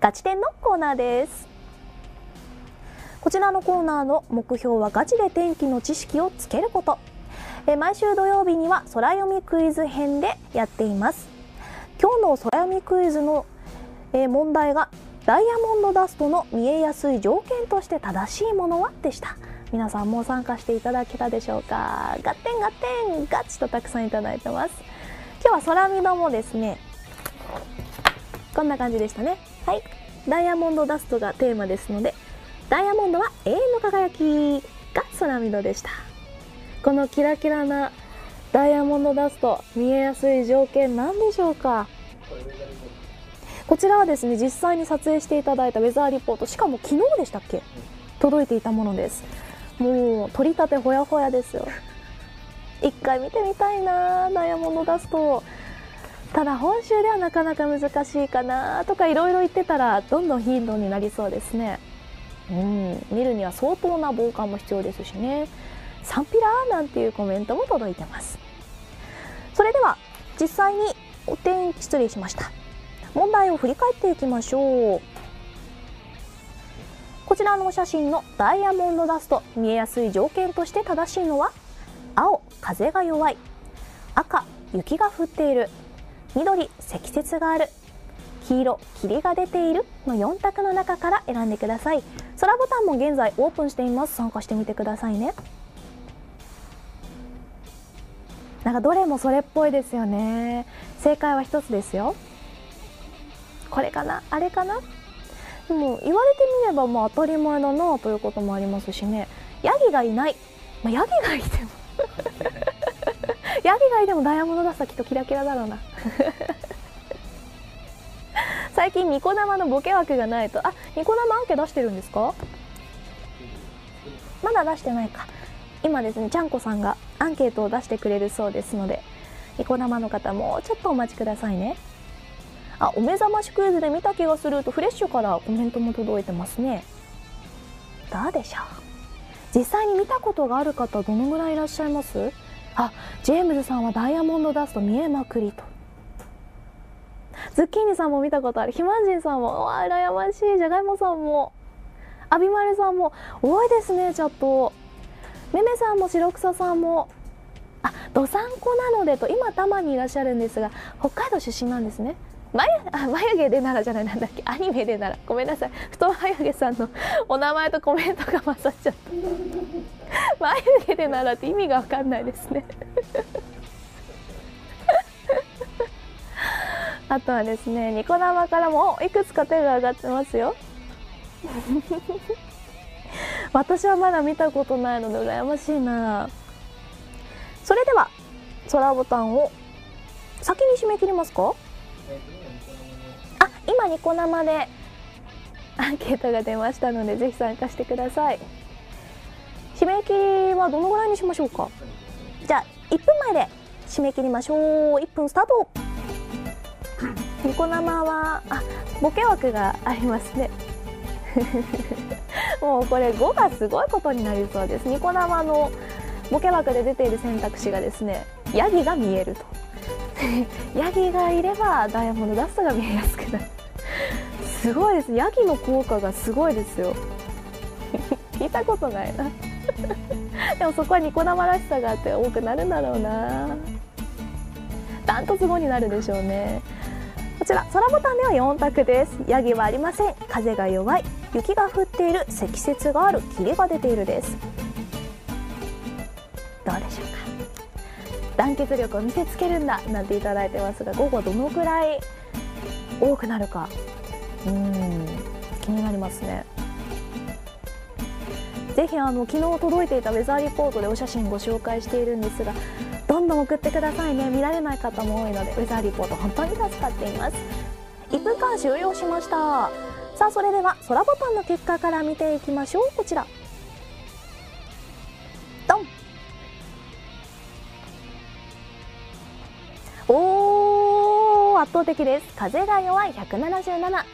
ガチ点のコーナーです。こちらのコーナーの目標はガチで天気の知識をつけること。毎週土曜日には空読みクイズ編でやっています。今日の空読みクイズの問題がダイヤモンドダストの見えやすい条件として正しいものはでした。皆さんも参加していただけたでしょうか。ガッテンガッテンガチとたくさんいただいてます。今日は空見どもですね、こんな感じでしたね。はい、ダイヤモンドダストがテーマですので、ダイヤモンドは永遠の輝きが空見どでした。このキラキラなダイヤモンドダスト、見えやすい条件なんでしょうか。こちらはですね、実際に撮影していただいたウェザーリポート、しかも昨日でしたっけ、届いていたものです。もう取り立てほやほやですよ。一回見てみたいなダイヤモンドダスト。ただ本州ではなかなか難しいかなとかいろいろ言ってたら、どんどん頻度になりそうですね。見るには相当な防寒も必要ですしね。サンピラーなんていうコメントも届いてます。それでは実際にお天気、失礼しました、問題を振り返っていきましょう。こちらのお写真のダイヤモンドダスト見えやすい条件として正しいのは、青、風が弱い、赤、雪が降っている、緑、積雪がある、黄色、霧が出ているの4択の中から選んでください。空ボタンも現在オープンしています。参加してみてくださいね。なんかどれもそれっぽいですよね。正解は一つですよ。これかな、あれかな。でも言われてみればまあ当たり前だなということもありますしね。ヤギがいない、まあ、ヤギがいてもヤギがいてもダイヤモンドダストはきっとキラキラだろうな最近ニコ生のボケ枠がないと、あ、ニコ生アンケ出してるんですか。まだ出してないか。今ですね、ちゃんこさんがアンケートを出してくれるそうですので、ニコ生の方もうちょっとお待ちくださいね。あ、お目覚ましクイズで見た気がするとフレッシュからコメントも届いてますね。どうでしょう、実際に見たことがある方どのぐらいいらっしゃいます。あ、ジェームズさんはダイヤモンドダスト見えまくりと。ズッキーニさんも見たことある。ひまんじんさんも、うわ羨ましい。じゃがいもさんも、あびまるさんも、多いですね。ちょっとめめさんも白草さんも、あ、どさんこなのでと今たまにいらっしゃるんですが、北海道出身なんですね。眉毛でならじゃない、なんだっけ、アニメでなら、ごめんなさい、太眉毛さんのお名前とコメントが混ざっちゃった眉毛でならって意味が分かんないですねあとはですね、ニコ生からもいくつか手が上がってますよ私はまだ見たことないので羨ましいな。それでは空ボタンを先に締め切りますか。あ、今ニコ生でアンケートが出ましたので、ぜひ参加してください。締め切りはどのぐらいにしましょうか。じゃあ1分前で締め切りましょう。1分スタートニコ生はあ、ボケ枠がありますねもうこれ5がすごいことになりそうです。ニコ生のボケ枠で出ている選択肢がですね、ヤギが見えるとヤギがいればダイヤモンドダストが見えやすくなるすごいです。ヤギの効果がすごいですよ聞いたことないなでもそこはニコ生らしさがあって多くなるんだろうな。ダントツ5になるでしょうね。こちら空ボタンでは4択です。ヤギはありません、風が弱い、雪が降っている、積雪がある、霧が出ているです。どうでしょうか。団結力を見せつけるんだなんていただいてますが、午後どのくらい多くなるか、気になりますね。ぜひ昨日届いていたウェザーリポートでお写真ご紹介しているんですが、どんどん送ってくださいね。見られない方も多いのでウェザーリポート本当に助かっています。1分間終了しました。さあ、それでは空ボタンの結果から見ていきましょう。こちらドン。圧倒的です。風が弱い177、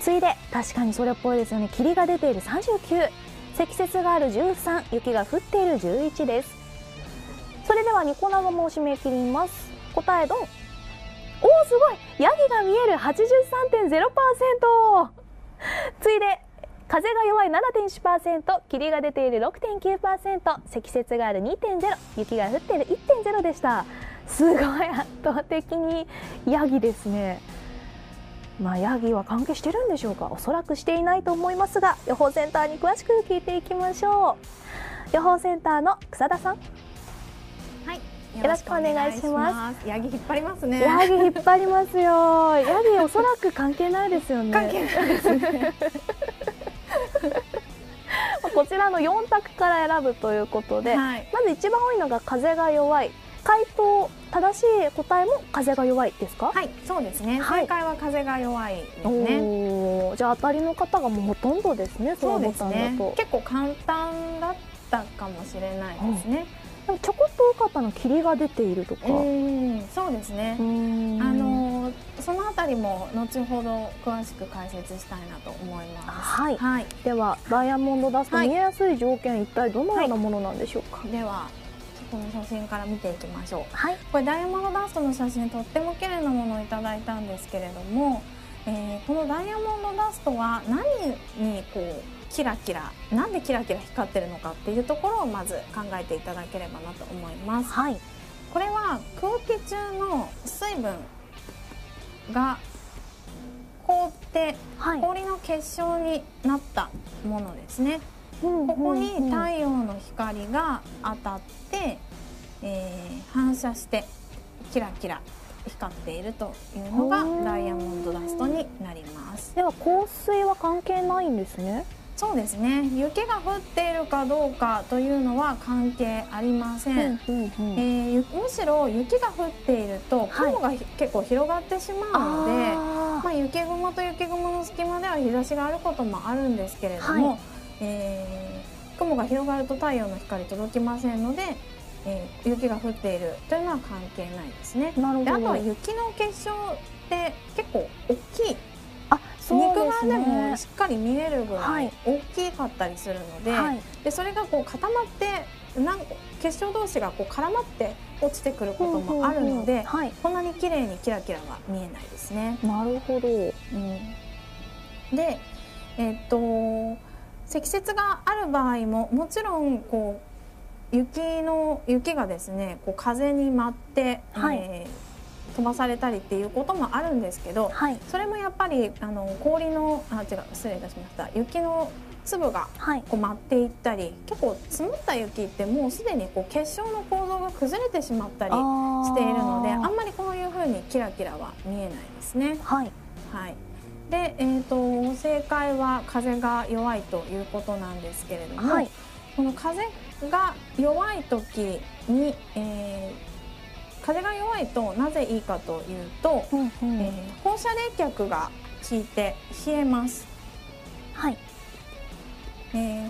次いで確かにそれっぽいですよね。霧が出ている39、積雪がある13、雪が降っている11です。それではニコ生も締め切ります。答えドン。おお、すごい、ヤギが見える 83.0%。次いで風が弱い 7.1%、 霧が出ている 6.9%、 積雪がある 2.0、 雪が降っている 1.0 でした。すごい圧倒的にヤギですね。まあ、ヤギは関係してるんでしょうか。おそらくしていないと思いますが、予報センターに詳しく聞いていきましょう。予報センターの草田さん、よろしくお願いします。ヤギ引っ張りますね。ヤギ引っ張りますよ。ヤギおそらく関係ないですよね。関係ないですね。こちらの4択から選ぶということで、はい、まず一番多いのが風が弱い。回答正しい答えも風が弱いですか？はい、そうですね。正解は風が弱いですね。おー、じゃあ当たりの方がもうほとんどですね。そうですね。結構簡単だったかもしれないですね。でもちょこっと多かったの霧が出ているとか。そうですね。そのあたりも後ほど詳しく解説したいなと思います。はい。はい、ではダイヤモンドダスト、見えやすい条件、はい、一体どのようなものなんでしょうか。はい、ではこの写真から見ていきましょう。はい、これダイヤモンドダストの写真、とっても綺麗なものをいただいたんですけれども、このダイヤモンドダストは何にこうキラキラ、なんでキラキラ光ってるのかっていうところをまず考えていただければなと思います。はい、これは空気中の水分が凍って、はい、氷の結晶になったものですね。ここに太陽の光が当たって、反射してキラキラ光っているというのがダイヤモンドダストになります。では降水は関係ないんですね。そうですね。雪が降っているかどうかというのは関係ありません。むしろ雪が降っていると雲が結構広がってしまうので、まあ、雪雲と雪雲の隙間では日差しがあることもあるんですけれども、はい、雲が広がると太陽の光届きませんので、雪が降っているというのは関係ないですね。で、あとは雪の結晶って結構大きい、肉眼でもしっかり見えるぐらい大きかったりするので、はい、でそれがこう固まって結晶同士がこう絡まって落ちてくることもあるので、こんなに綺麗にキラキラは見えないですね。なるほど、うん、で積雪がある場合ももちろんこう雪がですね、こう風に舞って、はい、飛ばされたりっていうこともあるんですけど、はい、それもやっぱり氷の失礼いたしました、雪の粒がこう舞っていったり、はい、結構積もった雪ってもうすでにこう結晶の構造が崩れてしまったりしているので、 あんまりこういうふうにキラキラは見えないですね。はい、はい、で正解は風が弱いということなんですけれども、はい、この風が弱い時に、風が弱いとなぜいいかというと、放射冷却が効いて冷えます。はい、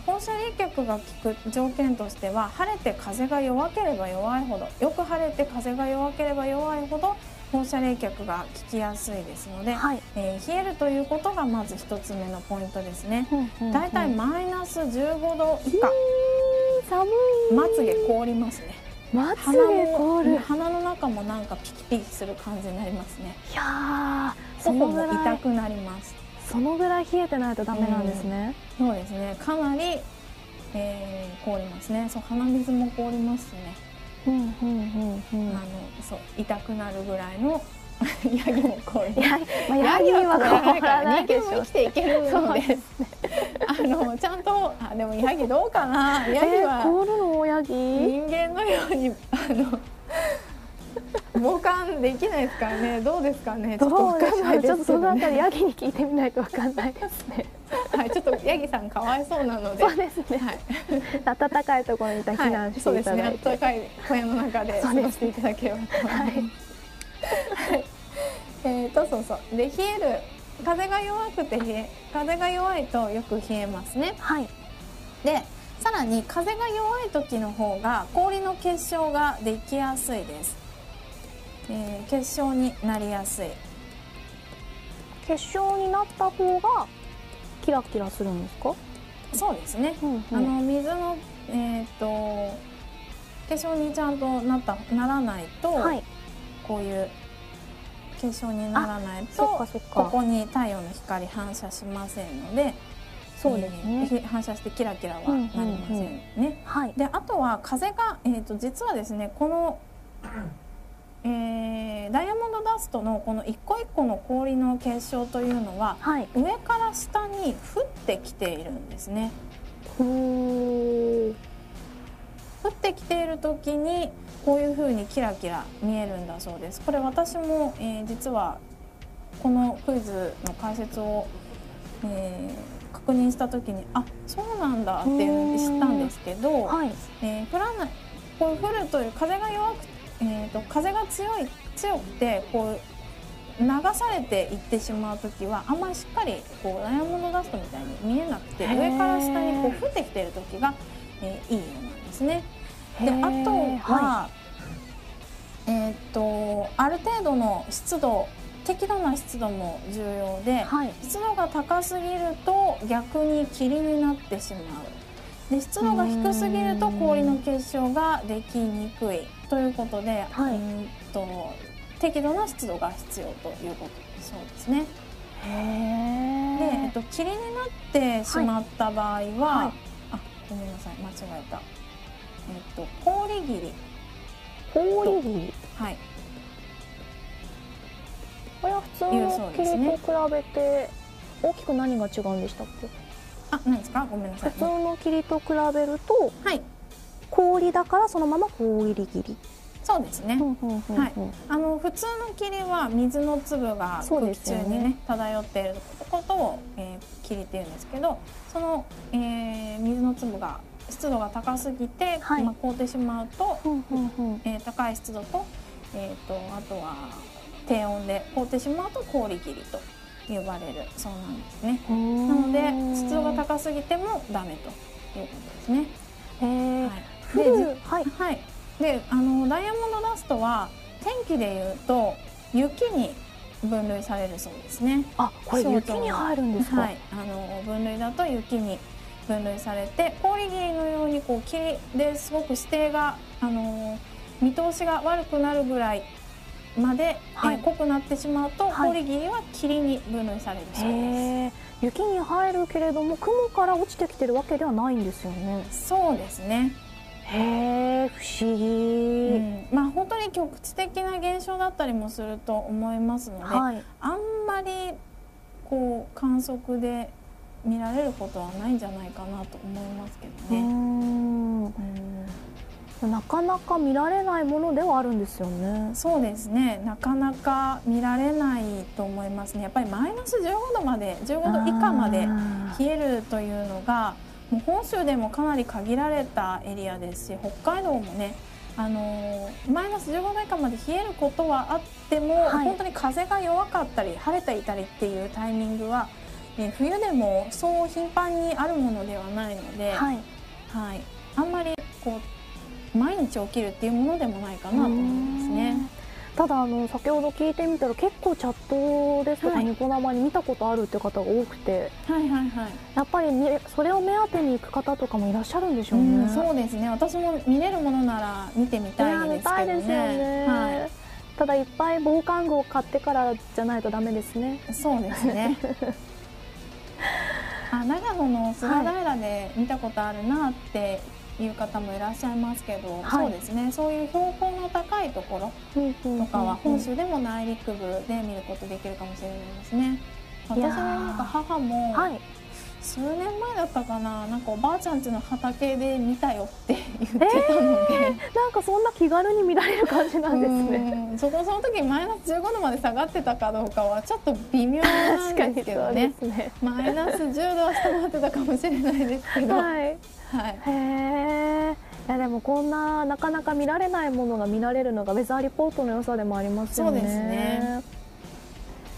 放射冷却が効く条件としては、晴れて風が弱ければ弱いほど、よく晴れて風が弱ければ弱いほど放射冷却が効きやすいですので、はい、冷えるということがまず一つ目のポイントですね。だいたいマイナス15度以下、寒い、まつげ凍りますね。まつげ凍る。鼻の中もなんかピキピキする感じになりますね。いやー、頬も痛くなります。そのぐらい冷えてないとダメなんですね。そうですね。かなり、凍りますね。そう、鼻水も凍りますね。痛くなるぐらいのヤギも凍ります。ヤギは凍らないでしょ。人間も生きていけるので、ちゃんと、あ、でもヤギどうかな。ヤギは凍るの？ヤギ人間のように防寒できないですからね。どうですかね。ちょっとわかんないですね。ちょっとそのあたりヤギに聞いてみないとわかんないですね。はい、ちょっとヤギさんかわいそうなので。そうですね。はい。暖かいところに避難していただいて。暖かい小屋の中で過ごしていただければと思います。はい。そう。で冷える、風が弱くて風が弱いとよく冷えますね。はい。でさらに風が弱い時の方が氷の結晶ができやすいです。結晶になりやすい。結晶になった方がキラキラするんですか？そうですね。水の結晶にちゃんとならないと、はい、こういう結晶にならないとここに太陽の光反射しませんので、そうですね、反射してキラキラはなりませんね。で、あとは風が、実はですね、この、ダイヤモンドダストのこの一個一個の氷の結晶というのは、はい、上から下に降ってきているんですね。降ってきている時にこういう風にキラキラ見えるんだそうです。これ私も、実はこのクイズの解説を、確認した時に、あ、そうなんだっていう知ったんですけど、はい、降らない、こう降るという風が弱くて、風が強くてこう流されていってしまう時はあんまりしっかりこうダイヤモンドダストみたいに見えなくて、上から下にこう降ってきている時が、いいようなんですね。で、あとは、はい、ある程度の湿度、適度な湿度も重要で、はい、湿度が高すぎると逆に霧になってしまう。で、湿度が低すぎると氷の結晶ができにくいということで、はい、適度な湿度が必要ということで、そうですね。で、霧になってしまった場合は、はいはい、あ、ごめんなさい、間違えた。氷霧。氷霧。はい。これは普通の霧と比べて大きく何が違うんでしたっけ？あ、何ですか？ごめんなさい。普通の霧と比べると、はい。氷だからそのまま氷霧。そうですね。はい。普通の霧は水の粒が空気中にね漂っていることを、霧っていうんですけど、その、水の粒が湿度が高すぎて、はい、まあ凍ってしまうと、高い湿度と、あとは低温で凍ってしまうと氷霧と呼ばれるそうなんですね。なので湿度が高すぎてもダメということですね。で、ダイヤモンドダストは天気でいうと雪に分類されるそうですね。あ、これ雪に入るんですか？はい、分類だと雪に分類されて、氷霧のようにこう霧ですごく視程が、見通しが悪くなるぐらいまで、はい、濃くなってしまうと、はい、氷霧は霧に分類されるそうです。雪に入るけれども雲から落ちてきてるわけではないんですよね。そうですね。へえ、不思議。まあ本当に局地的な現象だったりもすると思いますので、はい、あんまりこう観測で見られることはないんじゃないかなと思いますけどね。なかなか見られないものではあるんですよね。そうですね。なかなか見られないと思いますね。やっぱり−15度まで、15度以下まで冷えるというのが、もう本州でもかなり限られたエリアですし、北海道もね、−15度以下まで冷えることはあっても、はい、本当に風が弱かったり晴れていたりっていうタイミングは、冬でもそう頻繁にあるものではないので、はい、はい、あんまりこう毎日起きるっていうものでもないかなと思いますね。ただ先ほど聞いてみたら、結構チャットですとかニコ生に見たことあるっていう方が多くて、やっぱり、ね、それを目当てに行く方とかもいらっしゃるんでしょうね。そうですね。私も見れるものなら見てみたいですけどね。ただいっぱい防寒具を買ってからじゃないとダメですね。そうですね。あ、長野の菅平で見たことあるなって、はい、いう方もいらっしゃいますけど、はい、そうですね。そういう標高の高いところとかは本州でも内陸部で見ることできるかもしれないですね。私のなんか母も数年前だったかな、なんかおばあちゃん家の畑で見たよって言ってたので、なんかそんな気軽に見られる感じなんですね。その時−15度まで下がってたかどうかはちょっと微妙なんですけどね。−10度は下回ってたかもしれないですけど。はいはい、いやでもこんななかなか見られないものが見られるのがウェザーリポートの良さでもありますよね。そうですね。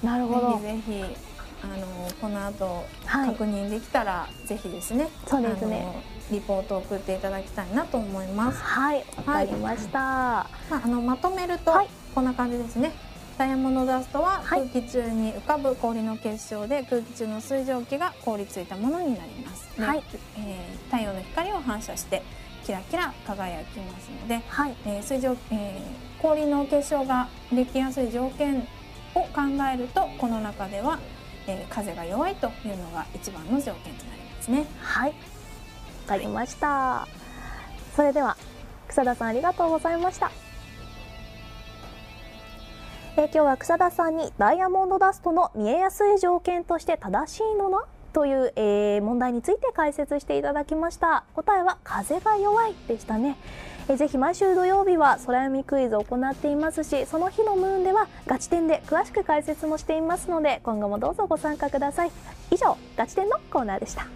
なるほど。ぜひぜひこの後、はい、確認できたらぜひですね。そうですね。リポートを送っていただきたいなと思います。はい、わかりました。まあ、まとめると、はい、こんな感じですね。ダイヤモンドダストは空気中に浮かぶ氷の結晶で、空気中の水蒸気が凍りついたものになります。はい、太陽の光を反射してキラキラ輝きますので、はい、水蒸、氷の結晶ができやすい条件を考えると、この中では、風が弱いというのが一番の条件となりますね。はい、わかりました、はい、それでは草田さんありがとうございました。今日は草田さんにダイヤモンドダストの見えやすい条件として正しいのなという、問題について解説していただきました。答えは風が弱いでしたね。ぜひ毎週土曜日は空読みクイズを行っていますし、その日のムーンではガチ点で詳しく解説もしていますので、今後もどうぞご参加ください。以上、ガチ点のコーナーでした。